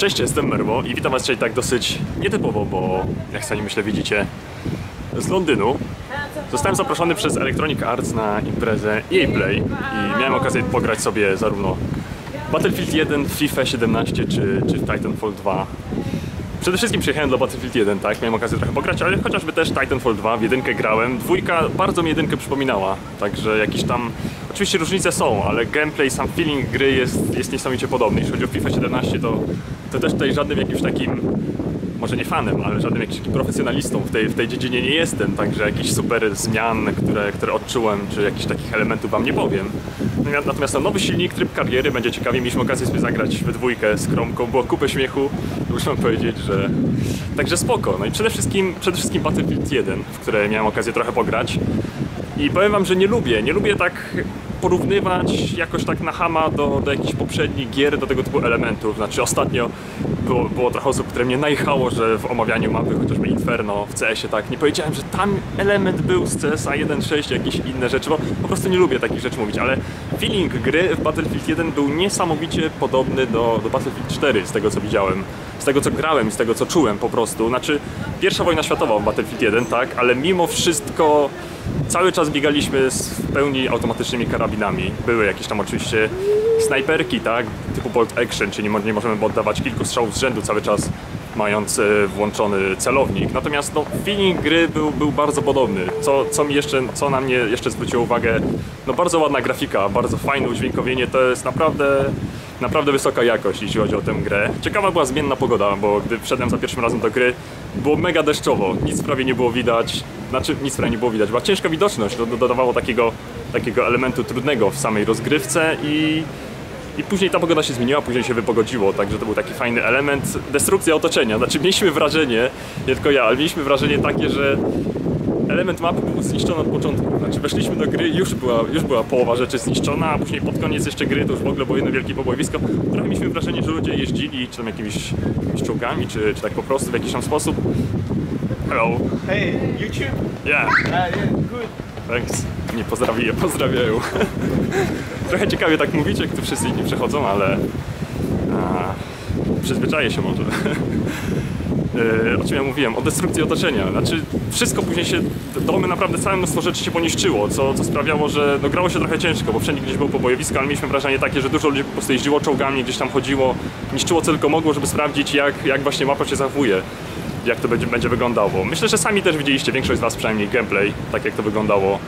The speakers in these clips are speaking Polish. Cześć, jestem Merwo i witam was dzisiaj tak dosyć nietypowo, bo jak sami myślę widzicie, z Londynu. Zostałem zaproszony przez Electronic Arts na imprezę EA Play i miałem okazję pograć sobie zarówno Battlefield 1, FIFA 17 czy Titanfall 2. Przede wszystkim przyjechałem do Battlefield 1, tak, miałem okazję trochę pograć, ale chociażby też Titanfall 2, w jedynkę grałem, dwójka bardzo mi jedynkę przypominała, także jakiś tam, oczywiście różnice są, ale gameplay, sam feeling gry jest niesamowicie podobny. Jeśli chodzi o FIFA 17, to też tutaj żadnym jakimś takim, może nie fanem, ale żadnym jakimś takim profesjonalistą w tej dziedzinie nie jestem, także jakichś super zmian, które odczułem, czy jakichś takich elementów wam nie powiem. Natomiast ten nowy silnik, tryb kariery będzie ciekawie, mieliśmy okazję sobie zagrać we dwójkę z Kromką, było kupę śmiechu, muszę powiedzieć, że... Także spoko, no i przede wszystkim Battlefield 1, w które miałem okazję trochę pograć. I powiem wam, że nie lubię tak porównywać jakoś tak na chama do jakichś poprzednich gier, do tego typu elementów. Znaczy ostatnio było trochę osób, które mnie najechało, że w omawianiu mapy, chociażby Inferno w CS-ie, tak, nie powiedziałem, że tam element był z CSA 1.6, jakieś inne rzeczy, bo po prostu nie lubię takich rzeczy mówić, ale feeling gry w Battlefield 1 był niesamowicie podobny do Battlefield 4, z tego co widziałem, z tego co grałem i z tego co czułem po prostu. Znaczy pierwsza wojna światowa w Battlefield 1, tak, ale mimo wszystko cały czas biegaliśmy z w pełni automatycznymi karabinami. Były jakieś tam oczywiście snajperki, tak, typu bolt action, czyli nie możemy oddawać kilku strzałów z rzędu cały czas, mając włączony celownik. Natomiast no, feeling gry był bardzo podobny. Co na mnie jeszcze zwróciło uwagę, no bardzo ładna grafika, bardzo fajne udźwiękowienie, to jest naprawdę wysoka jakość, jeśli chodzi o tę grę. Ciekawa była zmienna pogoda, bo gdy wszedłem za pierwszym razem do gry, było mega deszczowo, nic prawie nie było widać, była ciężka widoczność, to dodawało takiego elementu trudnego w samej rozgrywce i później ta pogoda się zmieniła, później się wypogodziło, także to był taki fajny element. Destrukcja otoczenia, znaczy mieliśmy wrażenie, nie tylko ja, ale mieliśmy wrażenie takie, że element mapy był zniszczony od początku, znaczy weszliśmy do gry, już była połowa rzeczy zniszczona, a później pod koniec jeszcze gry to już w ogóle było jedno wielkie pobojowisko. Trochę mieliśmy wrażenie, że ludzie jeździli czy tam jakimiś czołgami, czy tak po prostu w jakiś tam sposób. Hello. Hey, YouTube? Yeah. Yeah, good. Thanks. Nie pozdrawiają. Trochę ciekawie tak mówicie, jak tu wszyscy inni przechodzą, ale... przyzwyczaję się może. O czym ja mówiłem? O destrukcji otoczenia. Znaczy wszystko później się, domy naprawdę całe mnóstwo rzeczy się poniszczyło, co sprawiało, że no, grało się trochę ciężko, bo wszędzie gdzieś było pobojowisko, ale mieliśmy wrażenie takie, że dużo ludzi po prostu jeździło czołgami, gdzieś tam chodziło, niszczyło co tylko mogło, żeby sprawdzić jak właśnie mapa się zachowuje, jak to będzie wyglądało. Myślę, że sami też widzieliście, większość z was przynajmniej, gameplay, tak jak to wyglądało.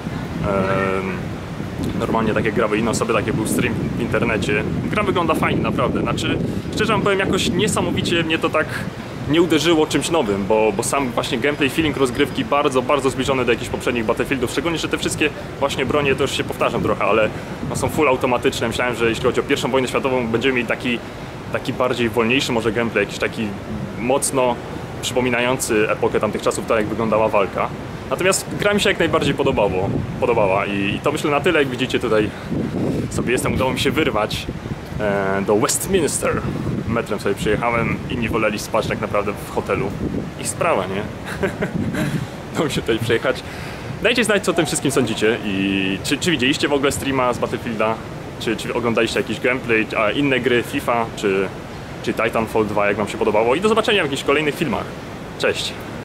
Normalnie tak jak grały inne osoby, tak jak był stream w internecie. Gra wygląda fajnie, naprawdę. Znaczy, szczerze wam powiem, jakoś niesamowicie mnie to tak nie uderzyło czymś nowym, bo sam właśnie gameplay, feeling rozgrywki bardzo zbliżony do jakichś poprzednich Battlefieldów, szczególnie, że te wszystkie właśnie bronie, to już się powtarzam trochę, ale no, są full automatyczne. Myślałem, że jeśli chodzi o pierwszą wojnę światową, będziemy mieli taki bardziej wolniejszy może gameplay, jakiś taki mocno przypominający epokę tamtych czasów, tak jak wyglądała walka. Natomiast gra mi się jak najbardziej podobała i to myślę na tyle, jak widzicie tutaj sobie jestem, udało mi się wyrwać do Westminster. Metrem sobie przyjechałem, inni woleli spać tak naprawdę w hotelu. Ich sprawa, nie? Udało mi się tutaj przejechać. Dajcie znać, co o tym wszystkim sądzicie i czy widzieliście w ogóle streama z Battlefielda, czy oglądaliście jakiś gameplay, a inne gry, FIFA czy Titanfall 2, jak wam się podobało, i do zobaczenia w jakichś kolejnych filmach. Cześć!